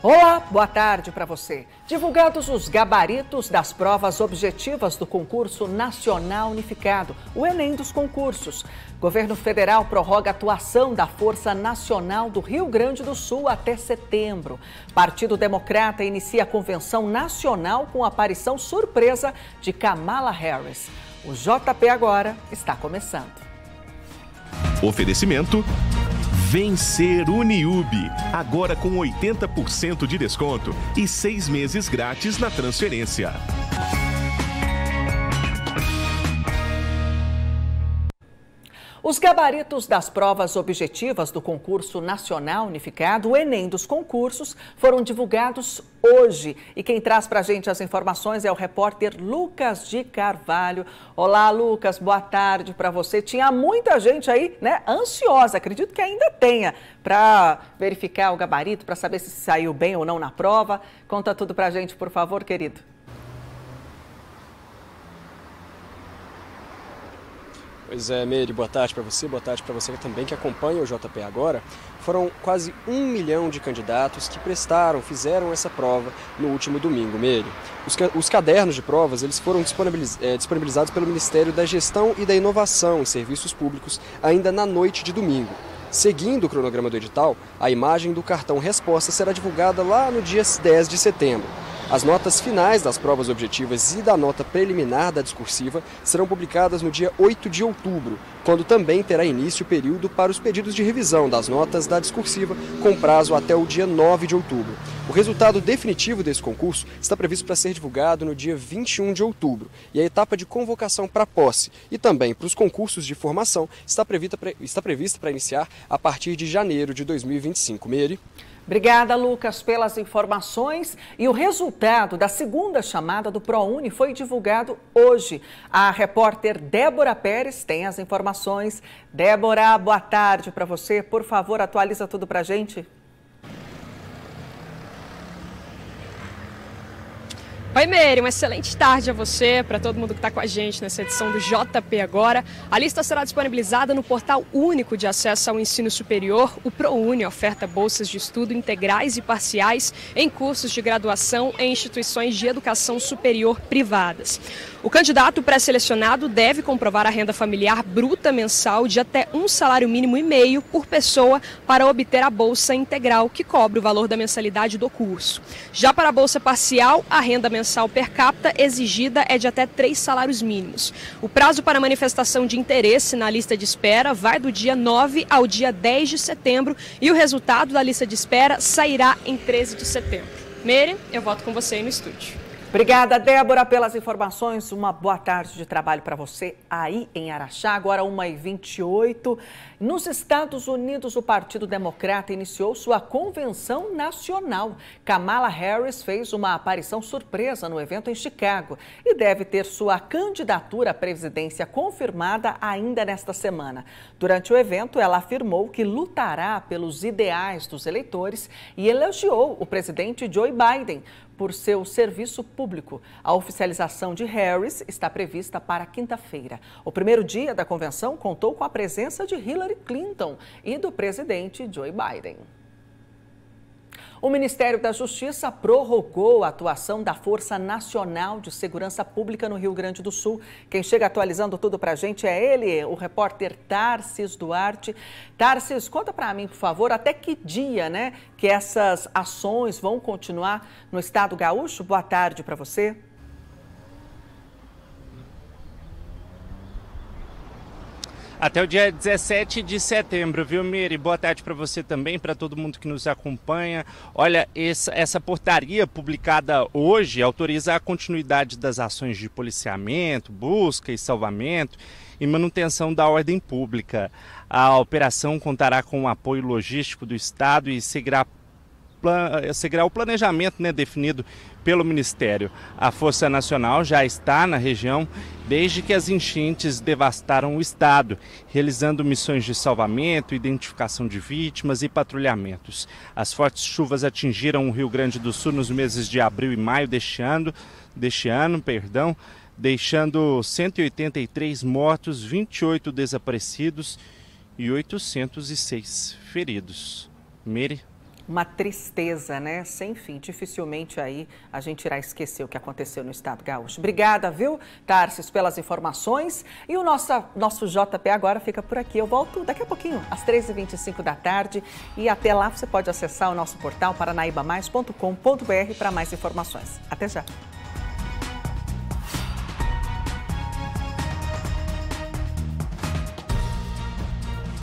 Olá, boa tarde para você. Divulgados os gabaritos das provas objetivas do Concurso Nacional Unificado, o Enem dos concursos. Governo federal prorroga a atuação da Força Nacional do Rio Grande do Sul até setembro. Partido Democrata inicia a convenção nacional com a aparição surpresa de Kamala Harris. O JP Agora está começando. Oferecimento... Vencer Uniube, agora com 80% de desconto e 6 meses grátis na transferência. Os gabaritos das provas objetivas do Concurso Nacional Unificado, o Enem dos concursos, foram divulgados hoje. E quem traz para a gente as informações é o repórter Lucas de Carvalho. Olá, Lucas, boa tarde para você. Tinha muita gente aí, né, ansiosa, acredito que ainda tenha, para verificar o gabarito, para saber se saiu bem ou não na prova. Conta tudo para a gente, por favor, querido. Pois é, Meire, boa tarde para você também que acompanha o JP Agora. Foram quase 1 milhão de candidatos que fizeram essa prova no último domingo, Meire. Os cadernos de provas eles foram disponibilizados pelo Ministério da Gestão e da Inovação em Serviços Públicos ainda na noite de domingo. Seguindo o cronograma do edital, a imagem do cartão resposta será divulgada lá no dia 10 de setembro. As notas finais das provas objetivas e da nota preliminar da discursiva serão publicadas no dia 8 de outubro, quando também terá início o período para os pedidos de revisão das notas da discursiva, com prazo até o dia 9 de outubro. O resultado definitivo desse concurso está previsto para ser divulgado no dia 21 de outubro, e a etapa de convocação para posse e também para os concursos de formação está prevista para iniciar a partir de janeiro de 2025. Meire. Obrigada, Lucas, pelas informações. E o resultado da segunda chamada do ProUni foi divulgado hoje. A repórter Débora Pérez tem as informações. Débora, boa tarde para você. Por favor, atualiza tudo para a gente. Oi, Meire, uma excelente tarde a você, para todo mundo que está com a gente nessa edição do JP Agora. A lista será disponibilizada no Portal Único de Acesso ao Ensino Superior. O ProUni oferta bolsas de estudo integrais e parciais em cursos de graduação em instituições de educação superior privadas. O candidato pré-selecionado deve comprovar a renda familiar bruta mensal de até R$1,5 salário por pessoa para obter a bolsa integral, que cobre o valor da mensalidade do curso. Já para a bolsa parcial, a renda mensal per capita exigida é de até 3 salários mínimos. O prazo para manifestação de interesse na lista de espera vai do dia 9 ao dia 10 de setembro e o resultado da lista de espera sairá em 13 de setembro. Meire, eu volto com você aí no estúdio. Obrigada, Débora, pelas informações. Uma boa tarde de trabalho para você aí em Araxá, agora 1h28. Nos Estados Unidos, o Partido Democrata iniciou sua convenção nacional. Kamala Harris fez uma aparição surpresa no evento em Chicago e deve ter sua candidatura à presidência confirmada ainda nesta semana. Durante o evento, ela afirmou que lutará pelos ideais dos eleitores e elogiou o presidente Joe Biden por seu serviço público. A oficialização de Harris está prevista para quinta-feira. O primeiro dia da convenção contou com a presença de Hillary Clinton e do presidente Joe Biden. O Ministério da Justiça prorrogou a atuação da Força Nacional de Segurança Pública no Rio Grande do Sul. Quem chega atualizando tudo para a gente é ele, o repórter Tarsis Duarte. Tarsis, conta para mim, por favor, até que dia, né, que essas ações vão continuar no estado gaúcho? Boa tarde para você. Até o dia 17 de setembro, viu, Meire? Boa tarde para você também, para todo mundo que nos acompanha. Olha, essa portaria publicada hoje autoriza a continuidade das ações de policiamento, busca e salvamento e manutenção da ordem pública. A operação contará com o apoio logístico do Estado e seguirá o planejamento, né, definido pelo Ministério. A Força Nacional já está na região desde que as enchentes devastaram o estado, realizando missões de salvamento, identificação de vítimas e patrulhamentos. As fortes chuvas atingiram o Rio Grande do Sul nos meses de abril e maio deste ano, deixando 183 mortos, 28 desaparecidos e 806 feridos. Meire. uma tristeza, né? Sem fim. Dificilmente aí a gente irá esquecer o que aconteceu no estado gaúcho. Obrigada, viu, Tarsis, pelas informações. E o nosso JP Agora fica por aqui. Eu volto daqui a pouquinho, às 3h25 da tarde. E até lá você pode acessar o nosso portal paranaibamais.com.br para mais informações. Até já.